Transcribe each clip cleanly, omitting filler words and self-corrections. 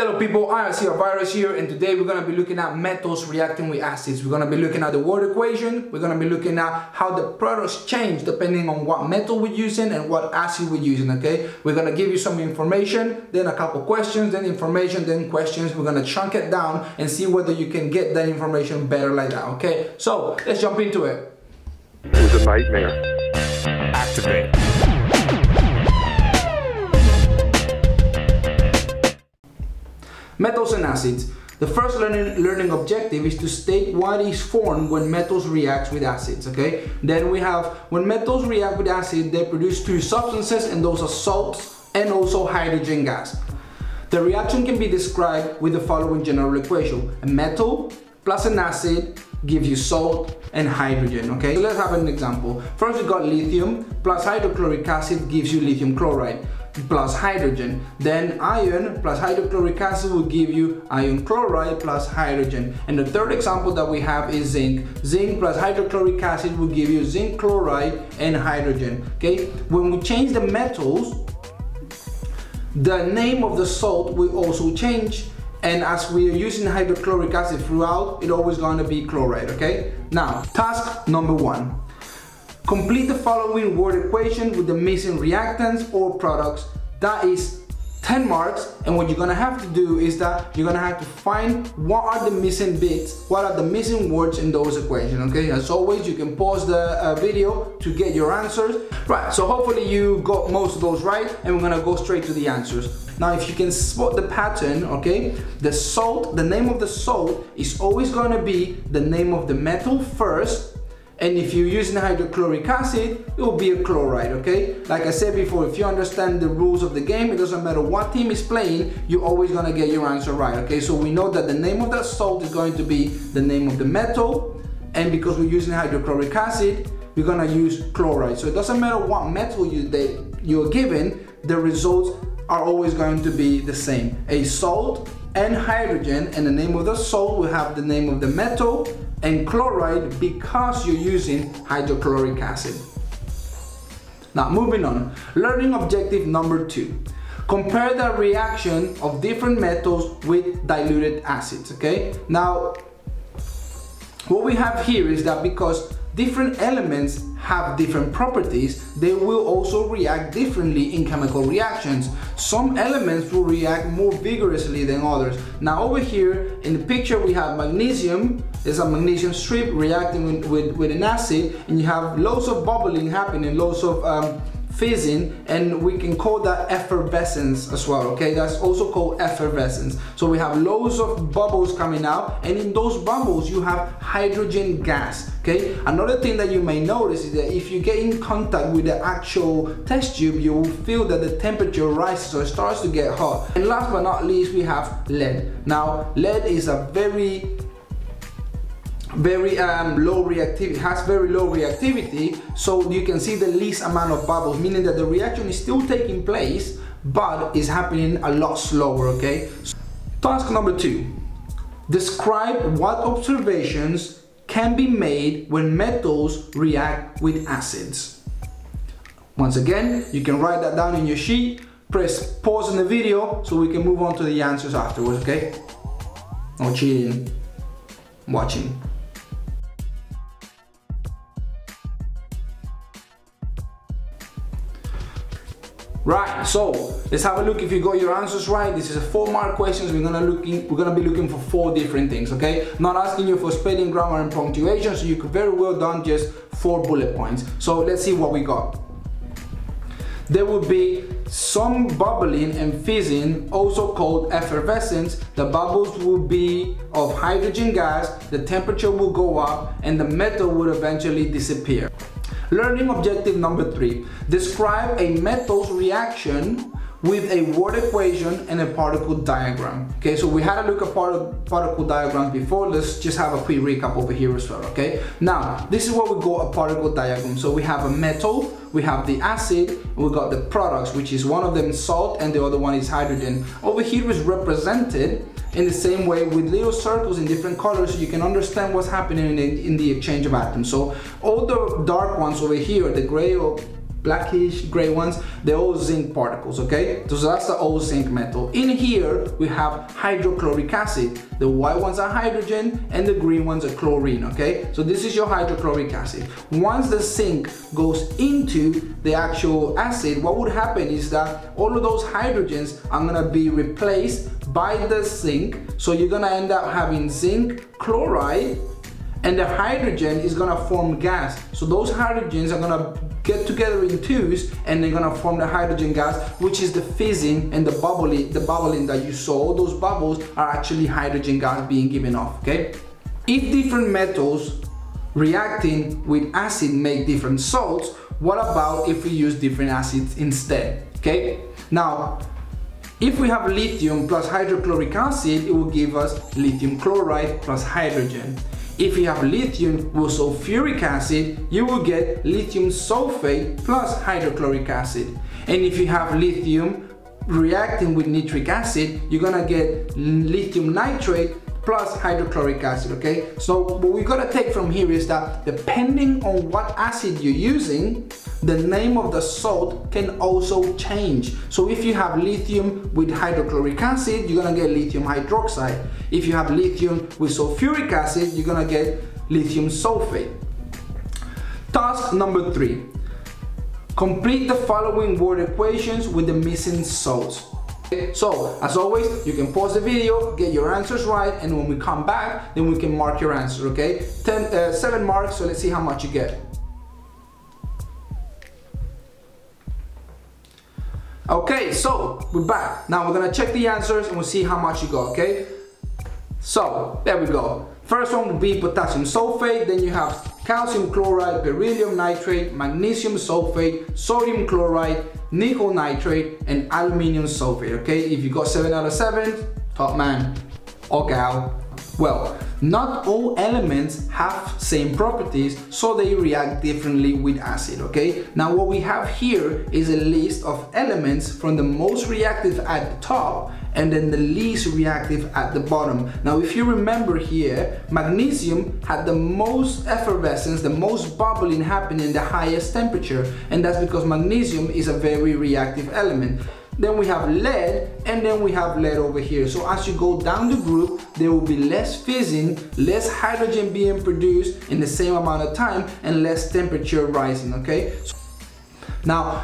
Hello people, IRCR Virus here, and today we're going to be looking at metals reacting with acids. We're going to be looking at the water equation, we're going to be looking at how the products change depending on what metal we're using and what acid we're using, okay? We're going to give you some information, then a couple questions, then information, then questions. We're going to chunk it down and see whether you can get that information better like that, okay? So, let's jump into it. It's a nightmare. Activate. Metals and acids. The first learning objective is to state what is formed when metals react with acids, okay? Then we have, when metals react with acid, they produce two substances, and those are salts and also hydrogen gas. The reaction can be described with the following general equation. A metal plus an acid gives you salt and hydrogen, okay? So let's have an example. First we got lithium plus hydrochloric acid gives you lithium chloride plus hydrogen. Then iron plus hydrochloric acid will give you iron chloride plus hydrogen. And the third example that we have is zinc. Zinc plus hydrochloric acid will give you zinc chloride and hydrogen, okay? When we change the metals, the name of the salt will also change, and as we are using hydrochloric acid throughout, it's always going to be chloride, okay? Now, task number one. Complete the following word equation with the missing reactants or products. That is 10 marks, and what you're gonna have to do is that you're gonna have to find what are the missing bits, what are the missing words in those equations, okay? As always, you can pause the video to get your answers. Right, so hopefully you got most of those right, and we're gonna go straight to the answers. Now, if you can spot the pattern, okay, the salt, the name of the salt is always gonna be the name of the metal first, and if you're using hydrochloric acid, it will be a chloride, okay? Like I said before, if you understand the rules of the game, it doesn't matter what team is playing, you're always gonna get your answer right, okay? So we know that the name of that salt is going to be the name of the metal, and because we're using hydrochloric acid, we're gonna use chloride. So it doesn't matter what metal you're given, the results are always going to be the same. A salt and hydrogen, and the name of the salt will have the name of the metal, and chloride because you're using hydrochloric acid. Now moving on, learning objective number two. Compare the reaction of different metals with diluted acids, okay? Now, what we have here is that because different elements have different properties, they will also react differently in chemical reactions. Some elements will react more vigorously than others. Now over here in the picture we have magnesium. There's a magnesium strip reacting with an acid, and you have loads of bubbling happening, loads of fizzing, and we can call that effervescence as well, okay? That's also called effervescence. So we have loads of bubbles coming out, and in those bubbles you have hydrogen gas, okay? Another thing that you may notice is that if you get in contact with the actual test tube, you will feel that the temperature rises or starts to get hot. And last but not least, we have lead. Now, lead is a very low reactivity, has very low reactivity, so you can see the least amount of bubbles, meaning that the reaction is still taking place, but it's happening a lot slower, okay? Task number two. Describe what observations can be made when metals react with acids. Once again, you can write that down in your sheet, press pause on the video so we can move on to the answers afterwards, okay? No cheating, watching. Right, so let's have a look if you got your answers right. This is a 4-mark question. We're gonna be looking for 4 different things, okay? Not asking you for spelling, grammar, and punctuation, so you could very well done just 4 bullet points. So let's see what we got. There will be some bubbling and fizzing, also called effervescence. The bubbles will be of hydrogen gas, the temperature will go up, and the metal will eventually disappear. Learning objective number 3. Describe a metal's reaction with a word equation and a particle diagram. Okay, so we had a look at particle diagrams before. Let's just have a quick recap over here as well, okay? Now, this is what we call a particle diagram. So we have a metal, we have the acid, and we got the products, which is one of them salt and the other one is hydrogen. Over here is represented in the same way with little circles in different colors so you can understand what's happening in the exchange of atoms. So all the dark ones over here, the gray or blackish gray ones, the all zinc particles, okay? So that's the all zinc metal. In here, we have hydrochloric acid. The white ones are hydrogen and the green ones are chlorine, okay? So this is your hydrochloric acid. Once the zinc goes into the actual acid, what would happen is that all of those hydrogens are gonna be replaced by the zinc. So you're gonna end up having zinc chloride, and the hydrogen is gonna form gas. So those hydrogens are gonna get together in twos, and they're gonna form the hydrogen gas, which is the fizzing and the bubbling that you saw. All those bubbles are actually hydrogen gas being given off, okay? If different metals reacting with acid make different salts, what about if we use different acids instead, okay? Now, if we have lithium plus hydrochloric acid, it will give us lithium chloride plus hydrogen. If you have lithium with sulfuric acid, you will get lithium sulfate plus hydrochloric acid. And if you have lithium reacting with nitric acid, you're gonna get lithium nitrate plus hydrochloric acid, okay? So what we gotta take from here is that depending on what acid you're using, the name of the salt can also change. So if you have lithium with hydrochloric acid, you're gonna get lithium hydroxide. If you have lithium with sulfuric acid, you're gonna get lithium sulfate. Task number 3. Complete the following word equations with the missing salts. So, as always, you can pause the video, get your answers right, and when we come back, then we can mark your answer, okay? 7 marks, so let's see how much you get. Okay, so we're back. Now we're gonna check the answers and we'll see how much you got, okay? So, there we go. First one would be potassium sulfate, then you have calcium chloride, beryllium nitrate, magnesium sulfate, sodium chloride, nickel nitrate, and aluminium sulfate, okay? If you got 7 out of 7, top man or gal. Well, not all elements have same properties, so they react differently with acid, okay? Now what we have here is a list of elements from the most reactive at the top and then the least reactive at the bottom. Now if you remember here, magnesium had the most effervescence, the most bubbling happening at the highest temperature, and that's because magnesium is a very reactive element. Then we have lead, and then we have lead over here. So as you go down the group, there will be less fizzing, less hydrogen being produced in the same amount of time, and less temperature rising, okay? So now,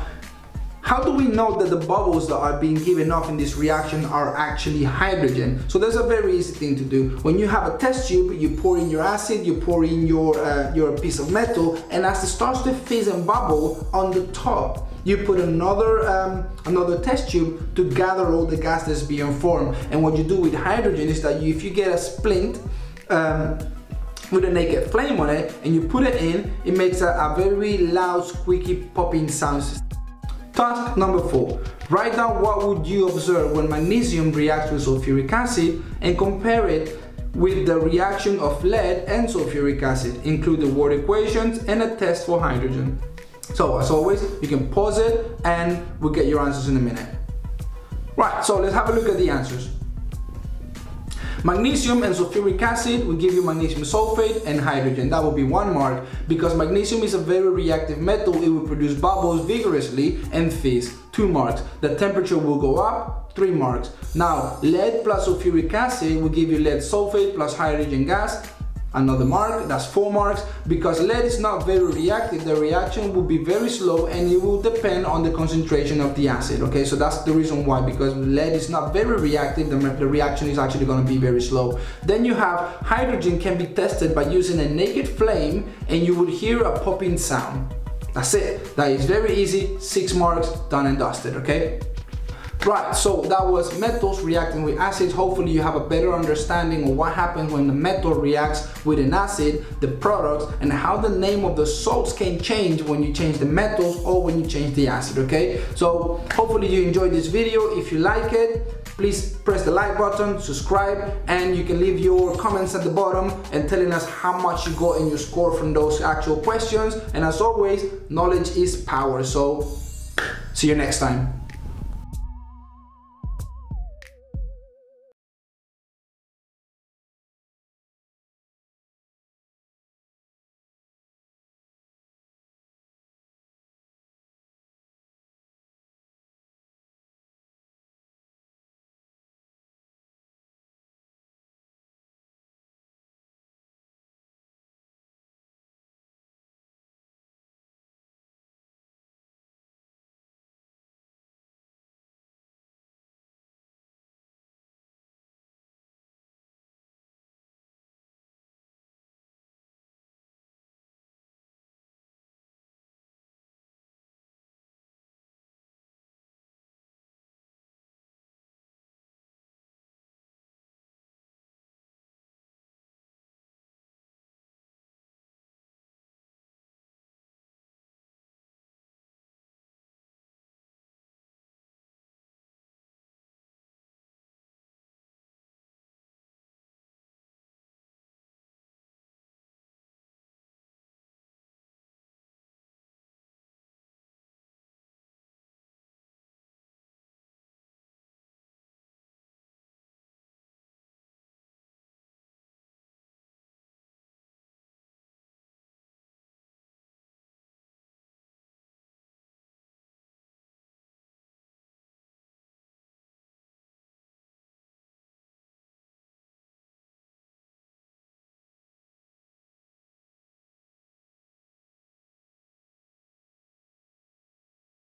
how do we know that the bubbles that are being given off in this reaction are actually hydrogen? So there's a very easy thing to do. When you have a test tube, you pour in your acid, you pour in your piece of metal, and as it starts to fizz and bubble on the top, you put another test tube to gather all the gas that's being formed. And what you do with hydrogen is that if you get a splint with a naked flame on it and you put it in, it makes a very loud, squeaky, popping sound system. Task number 4. Write down what would you observe when magnesium reacts with sulfuric acid and compare it with the reaction of lead and sulfuric acid. Include the word equations and a test for hydrogen. So, as always, you can pause it and we'll get your answers in a minute. Right, so let's have a look at the answers. Magnesium and sulfuric acid will give you magnesium sulfate and hydrogen. That will be 1 mark. Because magnesium is a very reactive metal, it will produce bubbles vigorously and fizz. 2 marks. The temperature will go up, 3 marks. Now, lead plus sulfuric acid will give you lead sulfate plus hydrogen gas. Another mark, that's 4 marks. Because lead is not very reactive, the reaction will be very slow and it will depend on the concentration of the acid, okay? So that's the reason why, because lead is not very reactive, the reaction is actually gonna be very slow. Then you have hydrogen can be tested by using a naked flame and you will hear a popping sound. That's it, that is very easy, 6 marks, done and dusted, okay? Right, so that was metals reacting with acids. Hopefully you have a better understanding of what happens when the metal reacts with an acid, the products, and how the name of the salts can change when you change the metals or when you change the acid, okay? So hopefully you enjoyed this video. If you like it, please press the like button, subscribe, and you can leave your comments at the bottom and telling us how much you got in your score from those actual questions. And as always, knowledge is power. So see you next time.